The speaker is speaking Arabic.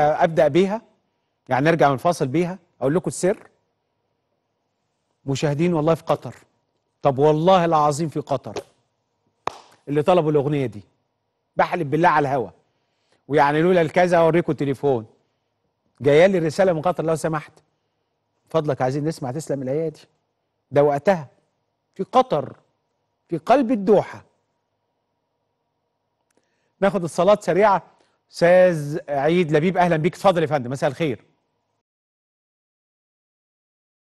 أبدأ بيها، يعني نرجع من الفاصل بيها. أقول لكم السر مشاهدين، والله في قطر، طب والله العظيم في قطر اللي طلبوا الأغنية دي، بحلف بالله على الهوا، ويعني لولا الكذا أوريكم التليفون، جايه لي رسالة من قطر لو سمحت فضلك عايزين نسمع تسلم الأيادي. ده وقتها في قطر، في قلب الدوحة. ناخد الصلاة سريعة. أستاذ عيد لبيب، أهلا بيك، اتفضل يا فندم، مساء الخير.